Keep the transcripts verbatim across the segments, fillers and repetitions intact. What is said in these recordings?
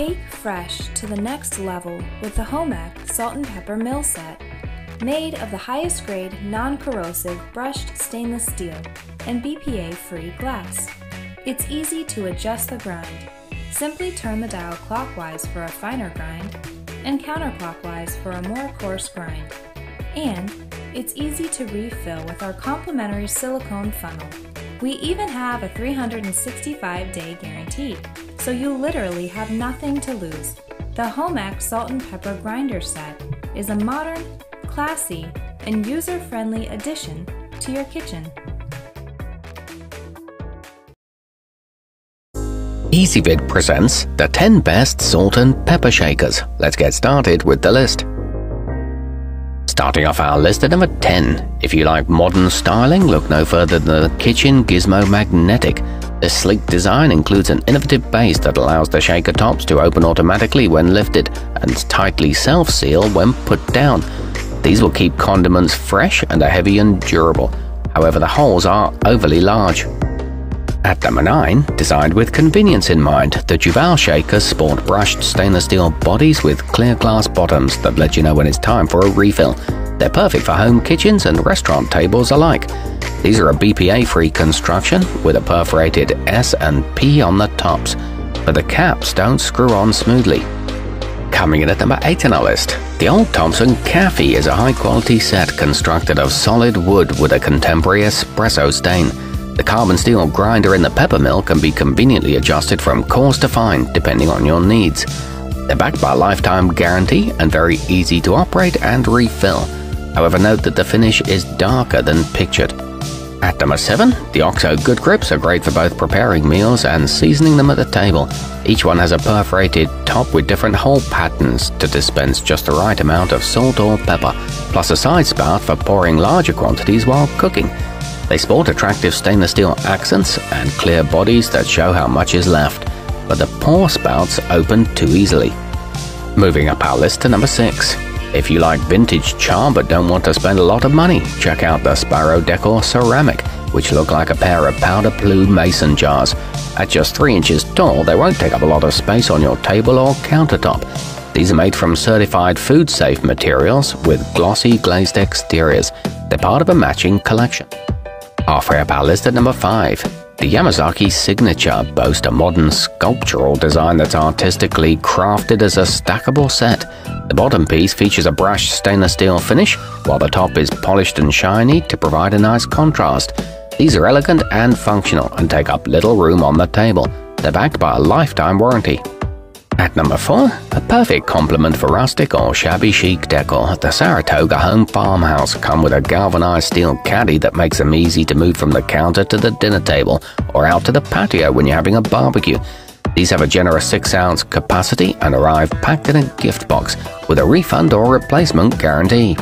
Take fresh to the next level with the HOMAC Salt and Pepper Mill Set, made of the highest grade non-corrosive brushed stainless steel and B P A-free glass. It's easy to adjust the grind. Simply turn the dial clockwise for a finer grind and counterclockwise for a more coarse grind. And it's easy to refill with our complimentary silicone funnel. We even have a three hundred sixty-five day guarantee, so you literally have nothing to lose. The HOMAC Salt and Pepper Grinder Set is a modern, classy, and user-friendly addition to your kitchen. EasyVid presents the ten best salt and pepper shakers. Let's get started with the list. Starting off our list at number ten. If you like modern styling, look no further than the Kitchen Gizmo Magnetic. This sleek design includes an innovative base that allows the shaker tops to open automatically when lifted and tightly self-seal when put down. These will keep condiments fresh and are heavy and durable. However, the holes are overly large. At number nine, designed with convenience in mind, the Juvale shakers sport brushed stainless steel bodies with clear glass bottoms that let you know when it's time for a refill. They're perfect for home kitchens and restaurant tables alike. These are a B P A-free construction with a perforated S and P on the tops, but the caps don't screw on smoothly. Coming in at number eight on our list, the Old Thompson Café is a high-quality set constructed of solid wood with a contemporary espresso stain. The carbon steel grinder in the pepper mill can be conveniently adjusted from coarse to fine, depending on your needs. They're backed by a lifetime guarantee and very easy to operate and refill. However, note that the finish is darker than pictured. At number seven, the OXO Good Grips are great for both preparing meals and seasoning them at the table. Each one has a perforated top with different hole patterns to dispense just the right amount of salt or pepper, plus a side spout for pouring larger quantities while cooking. They sport attractive stainless steel accents and clear bodies that show how much is left, but the pour spouts open too easily. Moving up our list to number six. If you like vintage charm but don't want to spend a lot of money, check out the Sparrow Decor Ceramic, which look like a pair of powder blue mason jars. At just three inches tall, they won't take up a lot of space on your table or countertop. These are made from certified food-safe materials with glossy glazed exteriors. They're part of a matching collection. Halfway up our list at number five, the Yamazaki Signature boasts a modern sculptural design that's artistically crafted as a stackable set. The bottom piece features a brushed stainless steel finish, while the top is polished and shiny to provide a nice contrast. These are elegant and functional and take up little room on the table. They're backed by a lifetime warranty. At number four, a perfect complement for rustic or shabby chic decor, the Saratoga Home farmhouse come with a galvanized steel caddy that makes them easy to move from the counter to the dinner table or out to the patio when you're having a barbecue. These have a generous six ounce capacity and arrive packed in a gift box with a refund or replacement guarantee.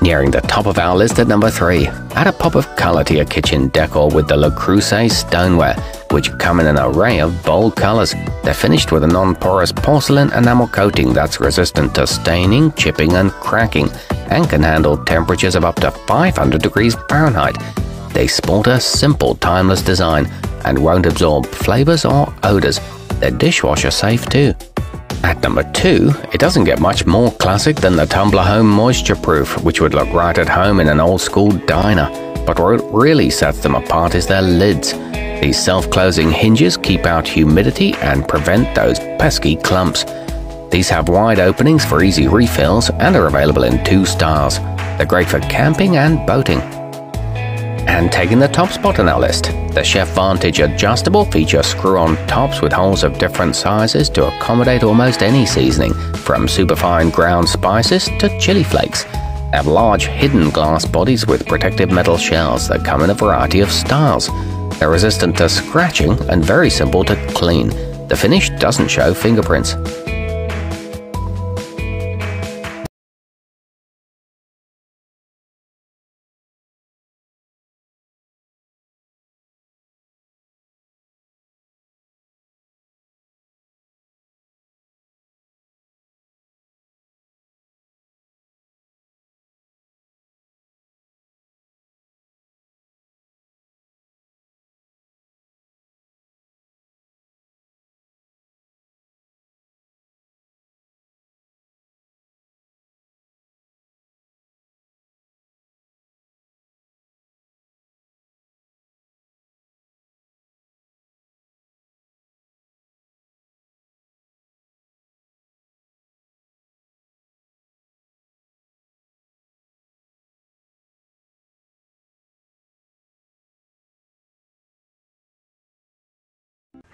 Nearing the top of our list at number three, add a pop of color to your kitchen decor with the Le Creuset stoneware, which come in an array of bold colors. They're finished with a non-porous porcelain enamel coating that's resistant to staining, chipping, and cracking, and can handle temperatures of up to five hundred degrees Fahrenheit. They sport a simple, timeless design and won't absorb flavors or odors. They're dishwasher safe too. At number two, it doesn't get much more classic than the Tumbler Home Moisture Proof, which would look right at home in an old-school diner. But what really sets them apart is their lids. These self-closing hinges keep out humidity and prevent those pesky clumps. These have wide openings for easy refills and are available in two styles. They're great for camping and boating. And taking the top spot on our list, the Chef Vantage Adjustable feature screw-on tops with holes of different sizes to accommodate almost any seasoning, from superfine ground spices to chili flakes. They have large hidden glass bodies with protective metal shells that come in a variety of styles. They're resistant to scratching and very simple to clean. The finish doesn't show fingerprints.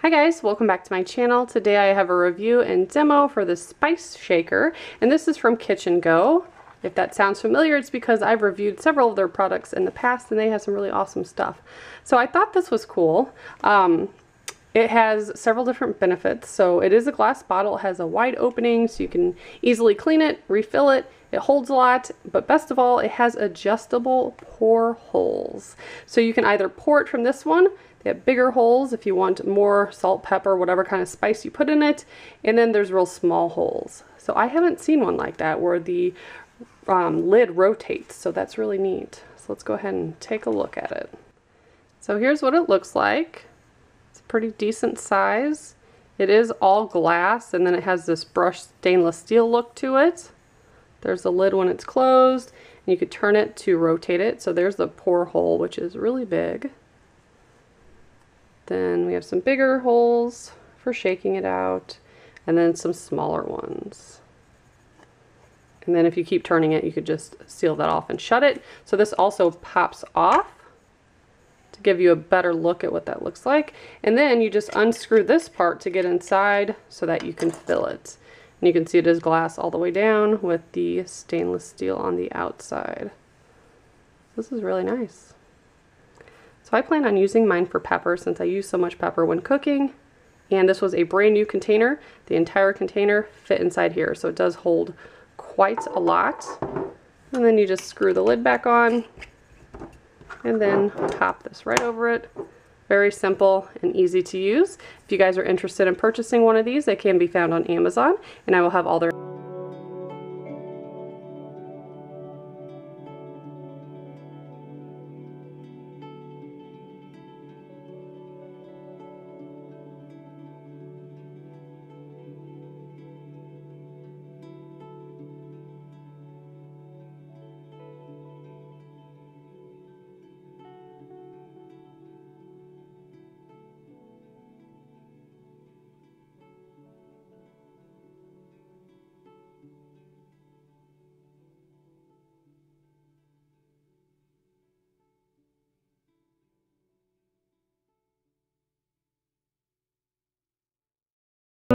Hi guys, welcome back to my channel. Today I have a review and demo for the spice shaker, and this is from Kitchen Go. If that sounds familiar, it's because I've reviewed several of their products in the past and they have some really awesome stuff. So I thought this was cool. Um, it has several different benefits. So it is a glass bottle, it has a wide opening so you can easily clean it, refill it. It holds a lot, but best of all, it has adjustable pour holes. So you can either pour it from this one. They have bigger holes if you want more salt, pepper, whatever kind of spice you put in it. And then there's real small holes. So I haven't seen one like that where the um, lid rotates. So that's really neat. So let's go ahead and take a look at it. So here's what it looks like. It's a pretty decent size. It is all glass, and then it has this brushed stainless steel look to it. There's the lid when it's closed, and you could turn it to rotate it. So there's the pour hole, which is really big. Then we have some bigger holes for shaking it out, and then some smaller ones. And then if you keep turning it, you could just seal that off and shut it. So this also pops off to give you a better look at what that looks like. And then you just unscrew this part to get inside so that you can fill it. And you can see it is glass all the way down with the stainless steel on the outside. This is really nice. So I plan on using mine for pepper since I use so much pepper when cooking. And this was a brand new container. The entire container fit inside here. So it does hold quite a lot. And then you just screw the lid back on and then pop this right over it. Very simple and easy to use. If you guys are interested in purchasing one of these, they can be found on Amazon, and I will have all their